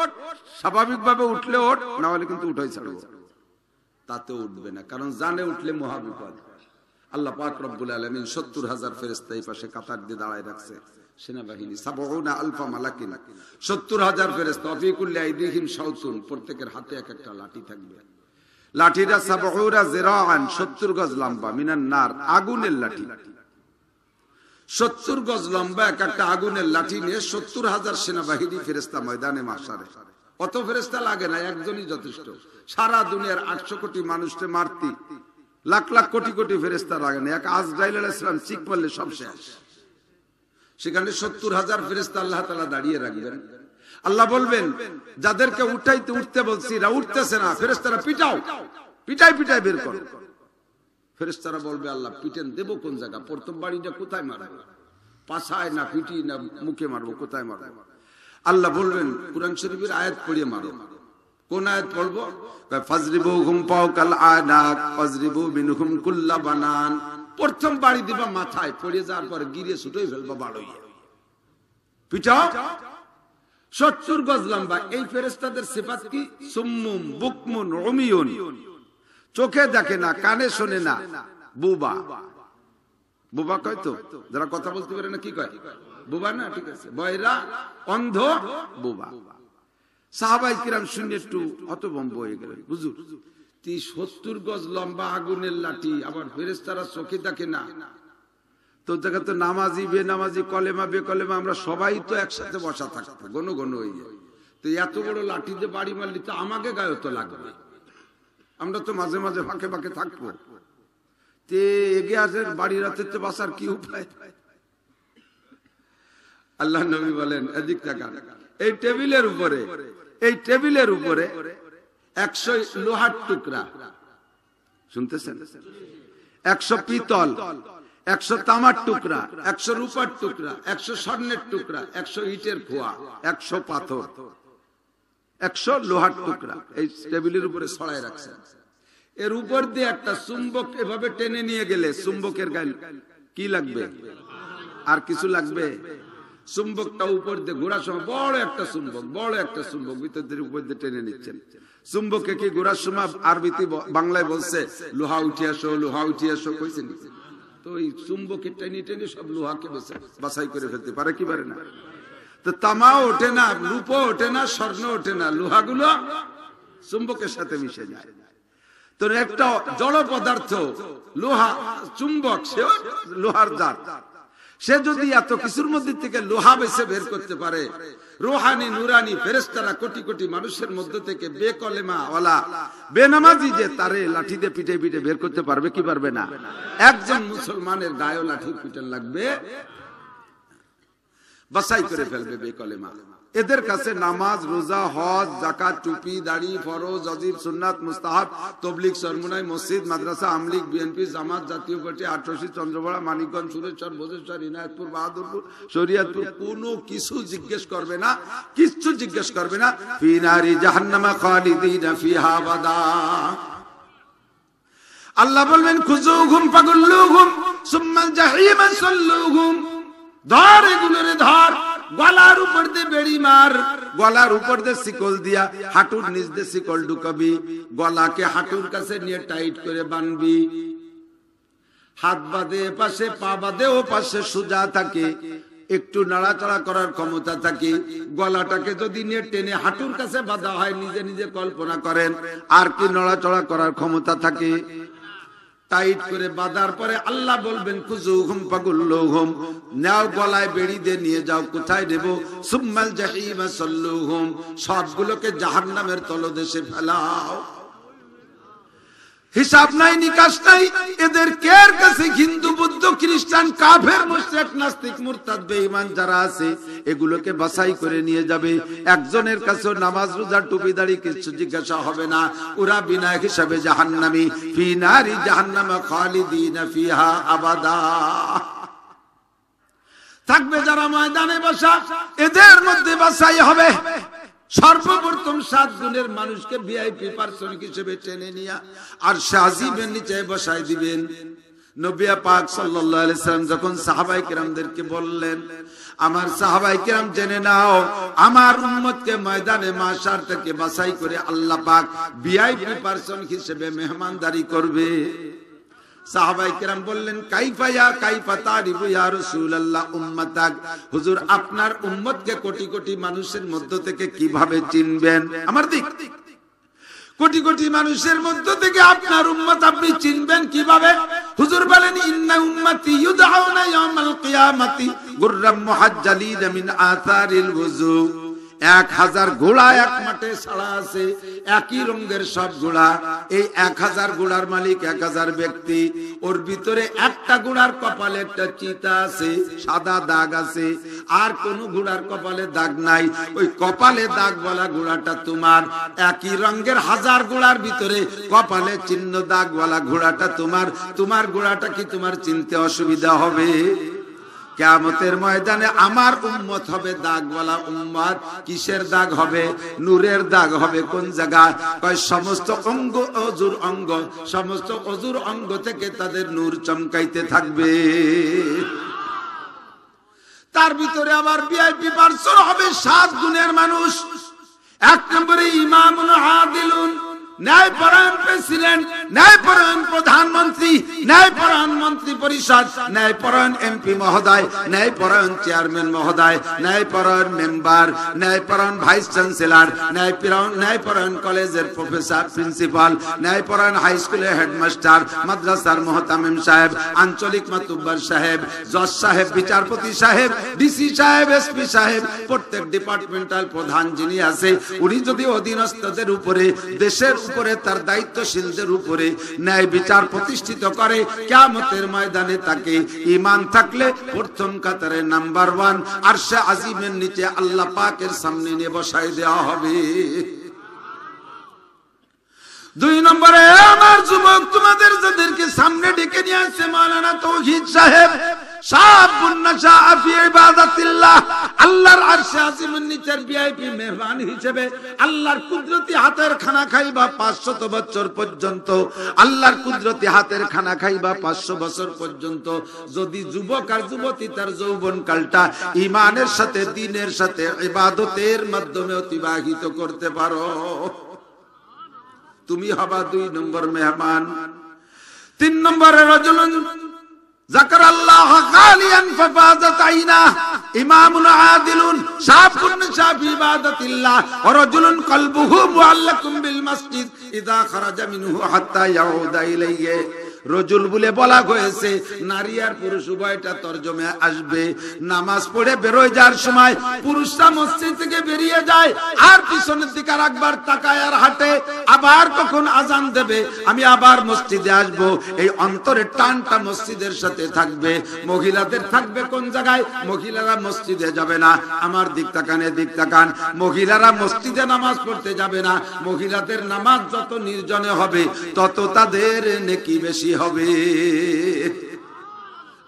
ওঠ স্বাভাবিকভাবে উঠলে ওঠ, না হলে কিন্তু উঠাই ছাড়বো। তাতে উঠবে না, কারণ জানে উঠলে মহা বিপদ। আল্লাহ পাক রব্বুল আলামিন ৭০,০০০ ফেরেশতা এই পাশে কাতার দিয়ে দাঁড়ায় রাখছে, সেনাবাহিনী ৭৭,০০০ মালাকিন, ৭০,০০০ ফেরেশতা। ফি কুল্লি আইদিহিম শাওতুন, প্রত্যেকের হাতে এক একটা লাঠি থাকবে। লাঠিটা ৭০ গজ লম্বা, মিনান নার, আগুনের লাঠি। ৭০ গজ লম্বা এক একটা আগুনের লাঠি নিয়ে ৭০,০০০ সেনাবাহিনী ফেরেশতা ময়দানে মাহশারে। অত ফেরেশতা লাগে না, একজনই যথেষ্ট। সারা দুনিয়ার ৮০০ কোটি মানুষকে মারতি লাখ লাখ কোটি কোটি ফেরেশতা লাগে না, এক আজরাইল আলাইহিস সালাম চিক পড়লে সব শেষ। সেখানে ৭০,০০০ ফেরেশতা আল্লাহ তাআলা দাঁড়িয়ে রাখবেন। আল্লাহ বলবেন, যাদেরকে উঠাইতে উঠতে বলছি এরা উঠতেছে না, ফেরেশতারা পিটাও, পিটাই পিটাই বের করো। ফেরেশতারা বলবে, আল্লাহ পিটেন দেব কোন জায়গা? প্রথম বাড়িটা কোথায় মারবো? পাছায় না পিটি না মুখে মারবো, কোথায় মারবো? আল্লাহ বলবেন, কুরআন শরীফের আয়াত পড়িয়ে মারো। কোন আয়াত পড়বো? ফাজরিবুহুম ফাওকাল আনাক ফাজরিবু মিনহুম কুল্লা বানান। প্রথম বাড়ি দিবা মাথায়, পড়ে যাওয়ার পর গিরে ছুটেই ফেলবা বাড়ইয়া, পিটাও। ৭০ গজ লম্বা এই ফেরেশতাদের সিফাত কি? সুম্মুম বুকমুন উমিয়ুন, চোখে দেখে না, কানে শোনে না, বুবা। বুবা কয় তো, যারা কথা বলতে পারে না কি কয়? বুবা না, ঠিক আছে, বয়রা, অন্ধ, বুবা। সাহাবাই কিরাম শুনে একটু হতভম্ব হয়ে গেল। হুজুর, ৭০ গজ লম্বা আগুনের লাঠি, আবার ফেরেশতারা চোখে দেখে না, তো দেখা তো নামাজি বেনামাজি কলেমা বেকলেমা আমরা সবাই তো একসাথে বসা থাকতো, ঘন ঘন হয়ে যায়। তো এত বড় লাঠিতে বাড়ি মারলি তো আমাকে গায়ে তো লাগবে, আমরা তো মাঝে মাঝে ফাঁকে ফাঁকে থাকবো। তে এগে আসের বাড়ি রাতের তো বাসার কি উপায়? আল্লাহ নবী বলেন, এদিক তাকান, এই টেবিলের উপরে, এই টেবিলের উপরে ১০০ লোহার টুকরা, শুনতেছেন, ১০০ পিতল, ১০০ তামার টুকরা, ১০০ রূপার টুকরা, ১০০ স্বর্ণের টুকরা, ১০০ ইটের খোয়া, ১০০ পাথর, ১০০ লোহার টুকরা এই টেবিলের উপরে ছড়ায় রাখছে। এর উপর দিয়ে একটা চুম্বক এভাবে টেনে নিয়ে গেলে চুম্বকের গায়ে কি লাগবে? আর কিছু লাগবে? চুম্বকটা উপর দিয়ে ঘোরার সময় বড় একটা চুম্বক, বড় একটা চুম্বক ভিতর উপর দিয়ে টেনে নিচ্ছেন। চুম্বকে কি ঘোরার সময় আরবিতে বাংলায় বলছে লোহা উঠে আসো, লোহা উঠে আসো, কইছে নিচে। তো এই চুম্বকে টেনে টেনে সব লোহাকে বাছাই করে ফেলতে পারে কি পারে না? তো তামা ওঠে না, রূপ ওঠে না, স্বর্ণ ওঠে না, লোহাগুলো চুম্বকের সাথে মিশে যায়। তো একটা জড় পদার্থ লোহা, চুম্বক, সে লোহার জাত, সে যদি এত কিছুর মধ্যে থেকে লোহা বেছে বের করতে পারে, রোহানি নুরানি ফেরেশতারা কোটি কোটি মানুষের মধ্যে থেকে বেকলেমা ওয়ালা বেনামাজি যে তারে লাঠি দিয়ে পিটে পিটে বের করতে পারবে কি পারবে না? একজন মুসলমানের গায়ে লাঠি পিটান লাগবে, বাছাই করে ফেলবে বেকলেমা। এদের কাছে নামাজ, রোজা, হজ, যাকাত, টুপি, দাড়ি, ফরজ, ওয়াজিব, সুন্নাত, মুস্তাহাব, তাবলীগ, চরমোনাই, মসজিদ, মাদ্রাসা, আমলিক, বিএনপি, জামাত, জাতীয় পার্টি, আটরশি, চন্দ্রপাড়া, মানিকগঞ্জ, সুরেশ্বর, ভোজেশ্বর, ইনায়তপুর, বাহাদুরপুর, শরীয়তপুর, কোনো কিছু জিজ্ঞেস করবে না, কিচ্ছু জিজ্ঞেস করবে না। ফি নারি জাহান্নামা খালিদিনা ফিহা আবাদা। আল্লাহ বলবেন, খুযুহুম ফাগুল্লুহুম সুম্মা জাহিমা সাল্লুহুম, ধর এগুলোরে ধর, গলার উপর দিয়ে বেড়ি মার, গলার উপর দিয়ে শিকল দিয়া হাঁটুর নিচ দিয়ে শিকল ঢুকাবি, গলাকে হাঁটুর কাছে নিয়ে টাইট করে বানবি, হাত বাদে এপাশে, পা বাদে ও পাশে সোজা থাকে, একটু নাড়াচাড়া করার ক্ষমতা থাকে। গলাটাকে যদি নিয়ে টেনে হাঁটুর কাছে বাঁধা হয়, নিজে নিজে কল্পনা করেন আর কি নাড়াচাড়া করার ক্ষমতা থাকে। টাইট করে বাঁধার পরে আল্লাহ বলবেন, খুযুহুম ফাগুল্লুহুম, নাও গলায় বেড়ি দিয়ে নিয়ে যাও, কোথায় দেব? সুম্মাল জাহিমা সাল্লুহুম, সবগুলোকে জাহান্নামের তলদেশে ফেলাও। হিসাব নাই, নিকাশ নাই, এদের কার কাছে হিন্দু, বৌদ্ধ, খ্রিস্টান, কাফের, মুশরিক, নাস্তিক, মুরতাদ, বেঈমান যারা আছে এগুলোকে বাছাই করে নিয়ে যাবে। একজনের কাছে নামাজ, রোজা, টুপি, দাড়ি কিছু জিজ্ঞাসা হবে না, ওরা বিনা হিসাবে জাহান্নামী। ফি নারি জাহান্নামা খালিদিনা ফিহা আবাদা। থাকবে যারা ময়দানে বসা, এদের মধ্যে বাছাই হবে। সর্বপ্রথম 7 গুণের মানুষকে ভিআইপি পারসন হিসেবে টেনে নিয়ে আর সাজিবের নিচে বসায় দিবেন। নবী পাক সাল্লাল্লাহু আলাইহি ওয়াসাল্লাম যখন সাহাবায়ে কেরামদেরকে বললেন, আমার সাহাবায়ে কিরাম জেনে নাও আমার উম্মতকে ময়দানে মাশার থেকে বাছাই করে আল্লাহ পাক ভিআইপি পারসন হিসেবে মেহমানদারি করবে। সাহাবায়ে কিরাম বললেন কাইফা ইয়া কাইফা তারিফু ইয়া রাসূলুল্লাহ উম্মাতাক, হুজুর আপনার উম্মতকে কোটি কোটি মানুষের মধ্য থেকে কিভাবে চিনবেন? আমার দিক কোটি কোটি মানুষের মধ্য থেকে আপনার উম্মত আপনি চিনবেন কিভাবে? হুজুর বলেন ইন্না উম্মতি ইউদাউনা ইয়াউমাল কিয়ামাতি গুররাম মুহাজ্জালিন মিন আসারিল ওযু, 1000 ঘোড়া এক মাঠে ছাড়া আছে, একই রঙের সব ঘোড়া, এই 1000 ঘোড়ার মালিক 1000 ব্যক্তি, ওর ভিতরে একটা ঘোড়ার কপালে একটা চিতা আছে, সাদা দাগ আছে, আর কোন ঘোড়ার কপালে দাগ নাই, ওই কপালে দাগ বলা ঘোড়াটা তোমার, একই রঙের 1000 ঘোড়ার ভিতরে কপালে চিহ্ন দাগ বলা ঘোড়াটা তোমার, তোমার ঘোড়াটা কি তোমার চিনতে অসুবিধা হবে? কিয়ামতের ময়দানে আমার উম্মত হবে দাগওয়ালা উম্মত। কিসের দাগ হবে? নূরের দাগ হবে। কোন জায়গা? কয় সমস্ত অঙ্গ অজুর অঙ্গ, সমস্ত অজুর অঙ্গ থেকে তাদের নূর চমকাইতে থাকবে। তার ভিতরে আবার ভিআইপি পারসন হবে 7 গুণের মানুষ। 1 নম্বরে ইমামুন আদিলুন, ন্যায়পরায়ণ প্রেসিডেন্ট, ন্যায়পরায়ণ প্রধানমন্ত্রী, ন্যায়পরায়ণ মন্ত্রী পরিষদ, ন্যায়পরায়ণ এমপি মহোদয়, ন্যায়পরায়ণ চেয়ারম্যান মহোদয়, ন্যায়পরায়ণ মেম্বার, ন্যায়পরায়ণ ভাইস চ্যান্সেলর, ন্যায়পরায়ণ কলেজের প্রফেসর প্রিন্সিপাল, ন্যায়পরায়ণ হাই স্কুলের হেডমাস্টার, মাদ্রাসার মোহতামিম সাহেব, আঞ্চলিক মাতুব্বার সাহেব, জজ সাহেব, বিচারপতি সাহেব, ডিসি সাহেব, এসপি সাহেব, প্রত্যেক ডিপার্টমেন্টাল প্রধান যিনি আছে উনি যদি অধীনস্থদের উপরে, দেশের উপরে, তার দায়িত্বশীলদের উপরে ন্যায় বিচার প্রতিষ্ঠিত করে কিয়ামতের ময়দানে তাকে ঈমান থাকলে প্রথম কাতারে নাম্বার 1 আরশে আজিমের নিচে আল্লাহ পাকের সামনে নিয়ে বসায় দেওয়া হবে। 2 নম্বরে আমার যুবক, তোমাদের যাদেরকে সামনে ডেকে নিয়ে আসছে মাওলানা তৌহিদ সাহেব, আল্লাহর আরশে আজিমের নিচের ভিআইপি মেহমান হিসেবে আল্লাহর কুদরতি হাতের খানা খাইবা 500 বছর পর্যন্ত, আল্লাহর কুদরতি হাতের খানা খাইবা 500 বছর পর্যন্ত, যদি যুবক আর যুবতী তার যৌবন কালটা ঈমানের সাথে, দ্বীনের সাথে, ইবাদতের মাধ্যমে অতিবাহিত করতে পারো, তুমি হবা 2 নম্বর মেহমান। 3 নম্বরে রাজুলুন যাকারাল্লাহা গালিয়ান ফাফাযাত আইনা ইমামুন আদিলুন শাফুন শাফি ইবাদাতিল্লাহ ওয়া রাজুলুন কলবুহু মুআল্লাকুম বিল মসজিদ ইযা খারাজা মিনহু হাত্তা ইয়াউদা ইলাইহি। রজুল বলে বলা হয়েছে, নারী আর পুরুষ উভয়টা তরজমে আসবে। নামাজ পড়ে বেরোয় যাওয়ার সময় পুরুষরা মসজিদ থেকে বেরিয়ে যায় আর পিছনের দিকে একবার তাকায় আর হাঁটে, আবার কখন আজান দেবে আমি আবার মসজিদে আসব, এই অন্তরের টানটা মসজিদের সাথে থাকবে। মহিলাদের থাকবে কোন জায়গায়? মহিলারা মসজিদে যাবে না, আমার দিক তাকান, এদিক তাকান, মহিলারা মসজিদে নামাজ পড়তে যাবে না। মহিলাদের নামাজ যত নির্জনে হবে তত তাদের নেকি বেশি হবে।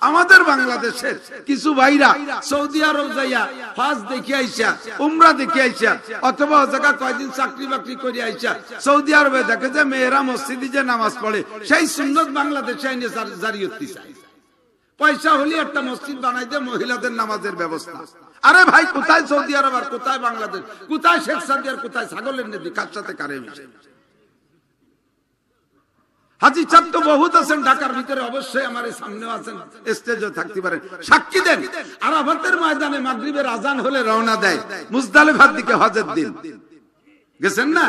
আমাদের বাংলাদেশের কিছু ভাইরা সৌদি আরব যাইয়া হজ দেখে আইসা, উমরা দেখে আইসা, অথবা জায়গা কয়েকদিন চাকরি বাকরি করে আইসা, সৌদি আরবে দেখে যে মেয়েরা মসজিদে যে নামাজ পড়ে সেই সুন্নত বাংলাদেশে আইনে জারি হতে চায়। পয়সা হলে একটা মসজিদ বানাই দে মহিলাদের নামাজের ব্যবস্থা। আরে ভাই, কোথায় সৌদি আরব আর কোথায় বাংলাদেশ, কোথায় শেখ সাদি আর কোথায় ছাগলের নেদি, কার সাথে কারে মিশে? হাজি চাঁদ তো বহুত আছেন ঢাকার ভিতরে, অবশ্যই আমার সামনে আছেন, স্টেজে থাকতে পারেন, সাক্ষী দেন। আরাফাতের ময়দানে মাগরিবের আজান হলে রওনা দেয় মুজদালিফার দিকে হজের দিন, গেছেন না?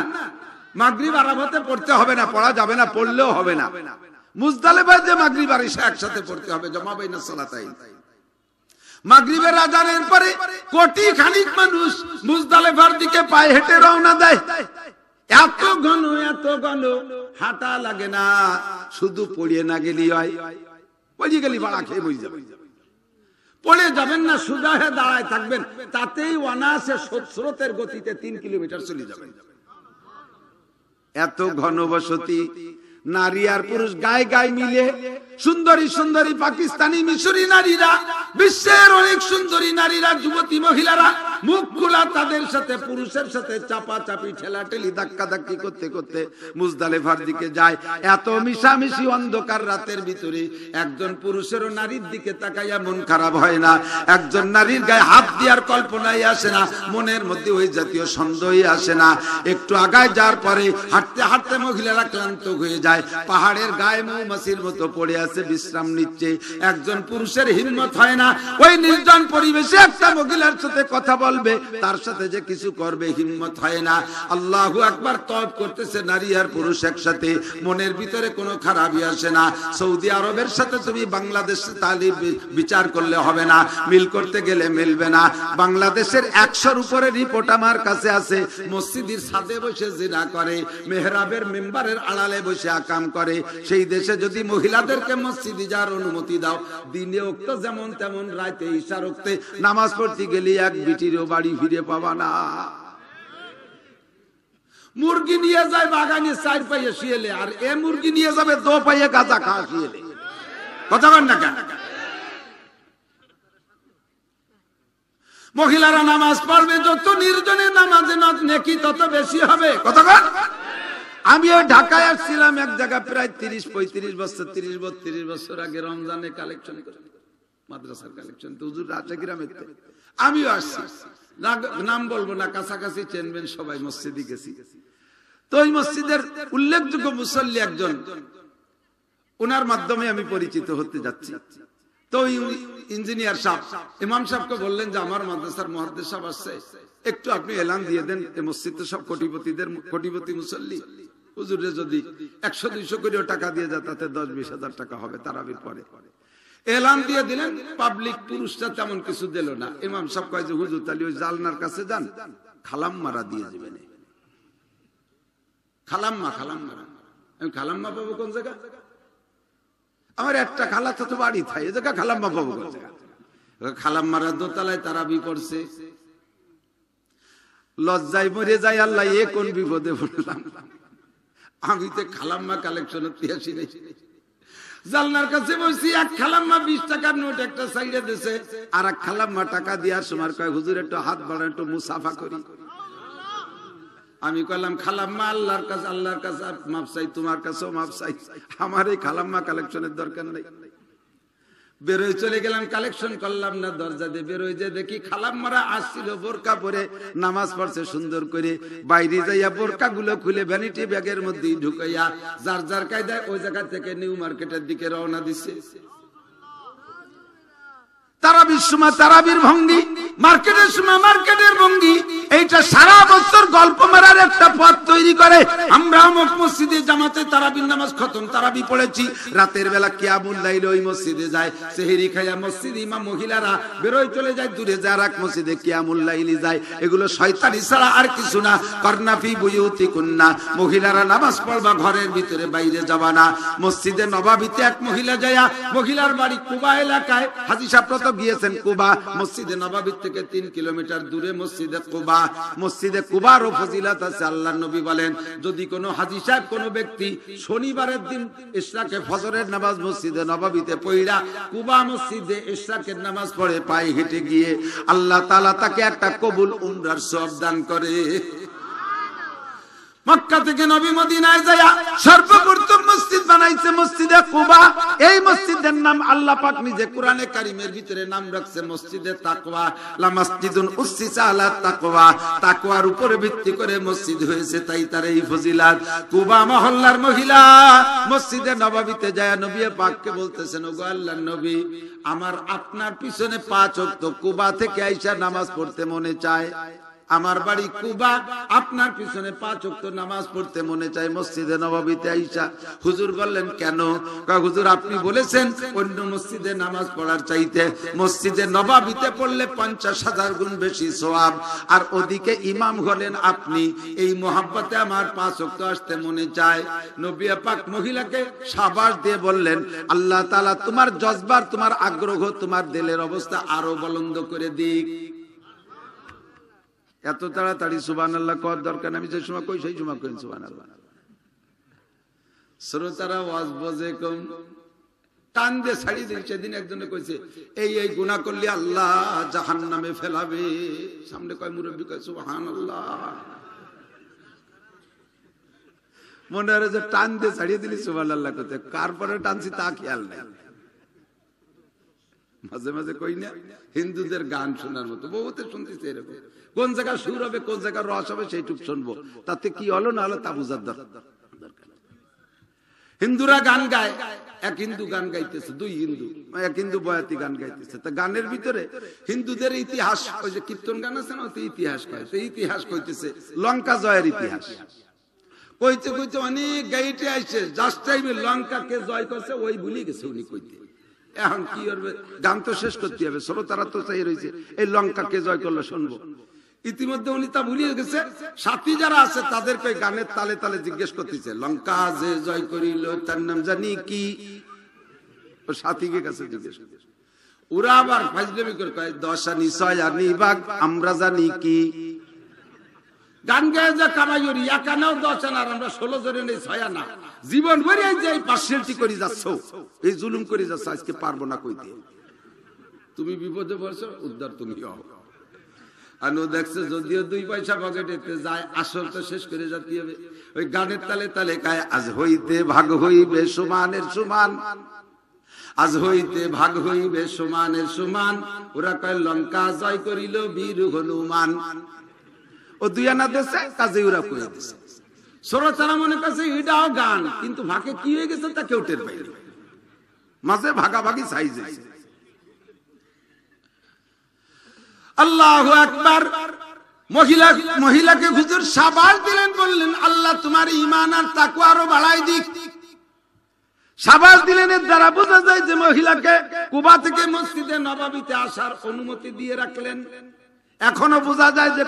মাগরিব আরাফাতে পড়তে হবে না, পড়া যাবে না, পড়লেও হবে না, মুজদালিফায় যে মাগরিব আর ইশা একসাথে পড়তে হবে, জমা বাইনা সালাতাইন। মাগরিবের আজানের পরে কোটি খানিক মানুষ মুজদালিফার দিকে পায়ে হেঁটে রওনা দেয়। এত ঘন, এত ঘন, হাঁটা লাগে না, শুধু পড়িয়ে না গেলি হয়, পড়িয়ে গেলি বাড়া খেয়ে বই যাবে, পড়ে যাবেন না, সুদা হয়ে দাঁড়ায় থাকবেন, তাতেই অনায়াসে স্রোতের গতিতে 3 কিলোমিটার চলে যাবেন। এত ঘন বসতি, নারী আর পুরুষ গায়ে গায়ে মিলে सुंदरी सुंदरी पाकिस्तानी मिसरी नारीरा विश्वेर अनेक सुंदरी नारीरा युवती महिलारा मुख खुला तादेर साथे पुरुषेर साथे चापाचापी ठेलाठेली धक्काधाक्की करते करते मुजदालिफार दिके जाय। एत मिशामिशि अंधकार रातेर भितरे एकजन पुरुषेर ओ नारीर दिके ताकाया मन खाराप हय ना, एकजन नारीर गाये हाथ दियार कल्पनाई आसे ना, मनेर मध्ये ओई जातीय सन्देहई आसे ना। एकटु आगाय जार परे हांटते हांटते महिलारा क्लांत हये जाय, पाहाड़ेर गाये मौमाछिर मतो पड़े आसे विश्राम निच्छे। एकजन पुरुषेर हिम्मत हय ना ओई निर्जन परिवेशे एकटा महिलार साथे कथा मस्जिदेर छादे बसे जिना करे, मेहराबेर मेम्बारेर आड़ाले बसे आकाम करे, सेई देशे यदि महिलादेरके मस्जिदे जार अनुमति दाओ, दिने ओक्त जेमन तेमन राते इशार ओक्ते नामाज पढ़ते गेले एक बिटिर बाड़ी फिरे पावा ना। मुर्गी निये जाए बागाने चार पाइये शिएले और ए मुर्गी निये जाए दो पाइये गाजा खा शिएले कथा कन ना क्या। महिलारा नामाज पढ़बे যত নির্জনে নামাজে নেকি তত বেশি হবে কত কন। আমি ঢাকায় আসছিলাম এক জায়গা প্রায় 30-32 বছর আগে রমজানে কালেকশন করে মাদ্রাসার কালেকশন তো হুজুর রাজা গ্রামের তে আমিও আসছি না নাম বলবো না কাছাকাছি চেনবেন সবাই মসজিদে গেছি। তো ওই মসজিদের উল্লেখযোগ্য মুসল্লি একজন ওনার মাধ্যমে আমি পরিচিত হতে যাচ্ছি। তো ইঞ্জিনিয়ার সাহেব ইমাম সাহেবকে বললেন যে আমার মাদ্রাসার মুহাদ্দিস সাহেব আসছে একটু আপনি এলান দিয়ে দেন এই মসজিদ তো সব কোটিপতিদের কোটিপতি মুসল্লি হুজুরে যদি 100-200 করে টাকা দিয়ে যায় তাতে 10-20 হাজার টাকা হবে তারাবির পরে। এলান দিয়ে দিলেন পাবলিক পুরুষটা তেমন কিছু দিল না। ইমাম সাহেব কয় যে হুজুর তালি ওই জালনার কাছে যান খালাম্মারা দিয়ে দিবেন খালাম্মারা। আমি খালাম্মা পাবো কোন জায়গা, আমার একটা খালা তো বাড়ি থাকে এই জায়গা খালাম্মা পাবো কোন জায়গা। খালাম্মারা দোতলায় তারাবি করছে লজ্জায় মরে যায় আল্লাহ এ কোন বিপদে পড়লাম আমি তে খালাম্মা কালেকশন পেয়েছি নাই। জালনার কাছে বসি এক খালাম্মা 20 টাকার নোট একটা সাইডে দিয়েছে আর এক খালাম্মা টাকা দেওয়ার সময় কয় হুজুর একটু হাত বাড়ান একটু মুসাফা করি। আমি কইলাম খালাম্মা আল্লাহর কাছে মাপ চাই তোমার কাছেও মাপ চাই আমার এই খালাম্মা কালেকশনের দরকার নাই। বের হয়ে চলে গেলাম কালেকশন করলাম না। দরজা দিয়ে বের হয়ে যে দেখি খালাম্মারা আসছিল বোরকা পরে নামাজ পড়ছে সুন্দর করে। বাইরে যাইয়া বোরকা গুলো খুলে ভ্যানিটি ব্যাগের মধ্যে ঢুকাইয়া যার যার কায়দায় ওই জায়গা থেকে নিউ মার্কেটের দিকে রওনা দিছে। তারাবির সময় তারাবির ভঙ্গি, মার্কেটের সময় মার্কেটের ভঙ্গি, এইটা সারা বছর গল্প মারার একটা পথ তৈরি করে। আমরা অমুক মসজিদে জামাতে তারাবির নামাজ খতম তারাবি পড়েছি রাতের বেলা কিয়ামুল লাইল ওই মসজিদে যায় সেহরি খায়া মসজিদ ইমাম মহিলারা বেরোয় চলে যায় দূরে যারা এক মসজিদে কিয়ামুল লাইলি যায়। এগুলো শয়তানি ছাড়া আর কিছু না। করনাফি বুয়ুতি কুন্না মহিলারা নামাজ পড়বা ঘরের ভিতরে বাইরে যাবা না। মসজিদে নবাবিতে এক মহিলা যায়া মহিলার বাড়ি কুবা এলাকায় হাজি সাহেব গিয়েছেন কুবা মসজিদে নববী থেকে 3 কিলোমিটার দূরে মসজিদে কুবা। মসজিদে কুবার ও ফজিলত আছে আল্লাহর নবী বলেন যদি কোনো হাজী সাহেব কোনো ব্যক্তি শনিবারের দিন ইশরাকে ফজরের নামাজ মসজিদে নববীতে পড়া কুবা মসজিদে ইশরাকের নামাজ পড়ে পায়ে হেঁটে গিয়ে আল্লাহ তাআলা তাকে একটা কবুল উমরার সওয়াব দান করে। মক্কা থেকে নবী মদিনায় যায়া সর্বপ্রথম মসজিদ বানাইছে মসজিদে কুবা। এই মসজিদের নাম আল্লাহ পাক নিজে কোরআনে কারীমের ভিতরে নাম রাখছে মসজিদে তাকওয়া। লা মাসজিদুন উসসিসা আলা তাকওয়া, তাকওয়ার উপরে ভিত্তি করে মসজিদ হয়েছে তাই তার এই ফজিলত। কুবা মহল্লার মহিলা মসজিদে নববীতে যায় নবী পাককে বলতেছেন ওগো আল্লাহর নবী আমার আপনার পিছনে 5 ওয়াক্ত কুবা থেকে আয়েশা নামাজ পড়তে মনে চায়। আমার বাড়ি কুবা আপনার পিছনে 5 ওয়াক্ত নামাজ পড়তে মনে চাই মসজিদে নববীতে আয়েশা। হুজুর বললেন কেন? হুজুর আপনি বলেছেন অন্য মসজিদে নামাজ পড়ার চাইতে মসজিদে নববীতে পড়লে 50,000 গুণ বেশি সওয়াব আর ওদিকে ইমাম হলেন আপনি, এই মহব্বতে আমার 5 ওয়াক্ত আসতে মনে চায়। নবী পাক মহিলাকে শাবাশ দিয়ে বললেন আল্লাহ তাআলা তোমার জজবার তোমার আগ্রহ তোমার দিলের অবস্থা আরো বলন্দ করে দিক। এত তাড়াতাড়ি সুবহানাল্লাহ কর দরকার আমি যে সময় কই সেই সময় কই সুবহানাল্লাহ। শ্রোতারা ওয়াজ বোঝে কম कान दिए छाड़ी दिन सेदिन एकजने কইছে এই এই গুনাহ করলে আল্লাহ জাহান্নামে ফেলাবে। সামনে কয় মুরব্বি কয় সুবহানাল্লাহ। মনে হয় যে টান দিয়ে ছাড়িয়ে দিলি সুবহানাল্লাহ করতে, কার পরে টানছি তা খেয়াল নাই। মাঝে মাঝে কই না হিন্দুদের গান শোনার মতো বহুতে শুনতেছি এরকম, কোন জায়গা সুর হবে কোন জায়গা রস হবে সেইটুক শুনবো, তাতে কি হলো না হলো তা বুঝার দরকার। হিন্দুরা গান গায়, এক হিন্দু গান গাইতেছে, দুই হিন্দু, এক হিন্দু বয়াতি গান গাইতেছে, তা গানের ভিতরে হিন্দুদের ইতিহাস, ওই যে কীর্তন গান আছে না, ওতে ইতিহাস কয়, সেই ইতিহাস কইতেছে লঙ্কা জয়ের ইতিহাস। কইতে কইতে অনেক গাইতে আইছে, জাস্ট টাইমে লঙ্কাকে জয় করছে, ওই ভুলে গেছে উনি কইতে। এখন কি করবে, গান তো শেষ করতে হবে, শ্রোতারা তো চাই রয়েছে এই লঙ্কাকে জয় করলে শুনবো। ইতিমধ্যে উনি তা ভুলিয়ে গেছে, সাথী যারা আছে তাদেরকে গানের তালে তালে জিজ্ঞেস করতেছে লঙ্কা যে জয় করিল তার নাম জানি কি, সাথীকে কাছে জিজ্ঞেস করতেছে। ওরা আবার ফাজলামি করে কয় দশ আনি ছয় আনি বাঘ আমরা জানি কি। গান গায়ে যা কামাই করি একানাও দশ আনা, আর আমরা 16 জনে নেই ছয় আনা, জীবন ভরে যে পার্সেন্টি করে যাচ্ছ, এই জুলুম করে যাচ্ছ, আজকে পারবো না কইতে। তুমি বিপদে পড়ছো, উদ্ধার তুমি হও। যদিও দুই পয়সা পকেটে যায়, আসল তো শেষ করে যেতে হবে। ওই গানের তালে তালে গায় আজ হইতে ভাগ হইবে সমানের সমান, আজ হইতে ভাগ হইবে সমানের সমান। ওরা কয় লঙ্কা জয় করিল বীর হনুমান, ও দুই আনা দেশে কাজে ওরা করে দিছে। সরতারা মনে কাছে এটাও গান, কিন্তু ভাগে কি হয়ে গেছে তা কেউ টের পাইনি, মাঝে ভাগাভাগি সাইজ হয়েছে। আল্লাহু আকবার। মহিলাকে হুজুর শাবাশ দিলেন, বললেন আল্লাহ তোমার ঈমান আর তাকওয়া আরো বাড়ায় দিক। শাবাশ দিলেন, এর দ্বারা বোঝা যায় যে মহিলাকে কুবা থেকে মসজিদে নববীতে আসার অনুমতি দিয়ে রাখলেন। এখনো বোঝা যায় যে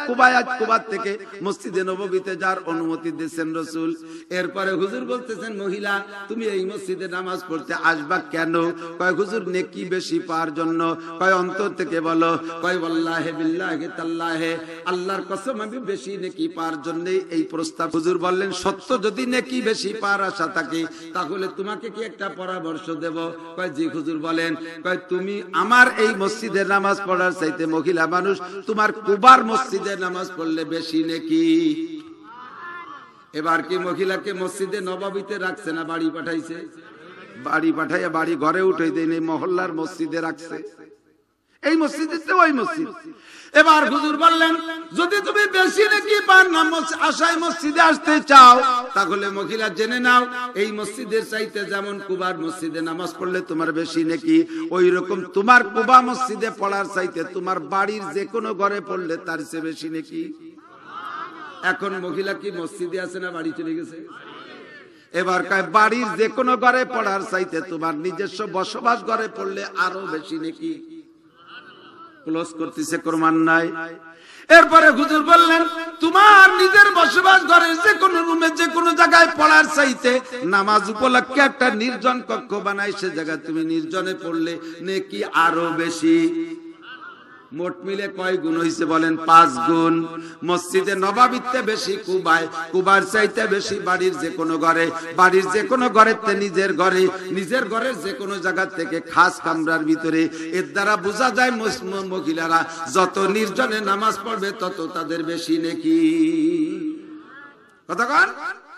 কুবার থেকে মসজিদে নববীতে যাওয়ার অনুমতি দিয়েছেন রাসূল। এরপরে হুজুর বলতেছেন মহিলা তুমি এই মসজিদে নামাজ পড়তে আসবা কেন? কয় হুজুর নেকি বেশি পাওয়ার জন্য। কয় অন্তর থেকে বলো। কয় ওয়াল্লাহি বিল্লাহি তাল্লাহি আল্লাহর কসম আমি বেশি নেকি পাওয়ার জন্যই এই প্রস্তাব। হুজুর বললেন সত্য যদি নেকি বেশি পাওয়ার আশা থাকে তাহলে তোমাকে কি একটা পরামর্শ দেব? কয় জি হুজুর বলেন। কয় তুমি আমার এই মসজিদে নামাজ পড়ার চাইতে মহিলা মানুষ তোমার কুবার মসজিদে নামাজ পড়লে বেশি নাকি। এবার কি মহিলাকে মসজিদে নববীতে রাখছে না বাড়ি পাঠাইছে? বাড়ি পাঠাইয়া বাড়ি ঘরে উঠে দেয়নি, মহল্লার মসজিদে রাখছে। এই মসজিদের তো ওই মসজিদ। এবার হুজুর বললেন যদি তুমি বেশি নাকি পার না আশায় মসজিদে আসতে চাও তাহলে মহিলা জেনে নাও এই মসজিদের চাইতে যেমন কুবার মসজিদে নামাজ পড়লে তোমার বেশি নাকি, ওই রকম তোমার কুবা মসজিদে পড়ার চাইতে তোমার বাড়ির যে কোনো ঘরে পড়লে তার চেয়ে বেশি নাকি। এখন মহিলা কি মসজিদে আছে না বাড়ি চলে গেছে? এবার কয় বাড়ির যে কোনো ঘরে পড়ার চাইতে তোমার নিজস্ব বসবাস ঘরে পড়লে আরো বেশি নাকি। ক্লোজ করতেছে ক্রমান্বয়ে। এরপরে হুজুর বললেন তোমার নিজের বসবাস ঘরের যে কোনো রুমে যে কোনো জায়গায় পড়ার চাইতে নামাজ উপলক্ষে একটা নির্জন কক্ষ বানাই, সে জায়গায় তুমি নির্জনে পড়লে নেকি আরো বেশি। মোট মিলে কয় গুণ হইছে বলেন? 5 গুণ। মসজিদে নববীতে বেশি কুবায়, কুবার চাইতে বেশি বাড়ির যে কোনো ঘরে, বাড়ির যে কোনো ঘরেতে নিজের ঘরে, নিজের ঘরের যে কোনো জায়গা থেকে খাস কামরার ভিতরে। এর দ্বারা বোঝা যায় মহিলারা যত নির্জনে নামাজ পড়বে তত তাদের বেশি নেকি। কথা কন।